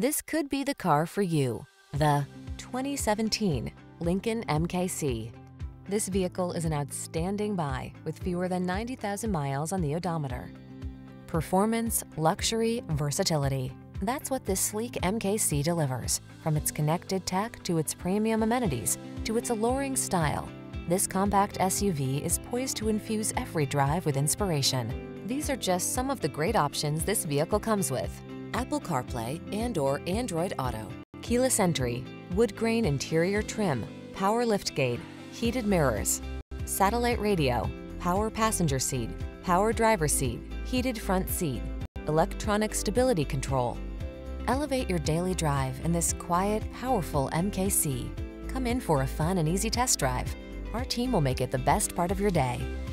This could be the car for you. The 2017 Lincoln MKC. This vehicle is an outstanding buy with fewer than 90,000 miles on the odometer. Performance, luxury, versatility. That's what this sleek MKC delivers. From its connected tech to its premium amenities to its alluring style, this compact SUV is poised to infuse every drive with inspiration. These are just some of the great options this vehicle comes with: Apple CarPlay and/or Android Auto, keyless entry, wood grain interior trim, power liftgate, heated mirrors, satellite radio, power passenger seat, power driver seat, heated front seat, electronic stability control. Elevate your daily drive in this quiet, powerful MKC. Come in for a fun and easy test drive. Our team will make it the best part of your day.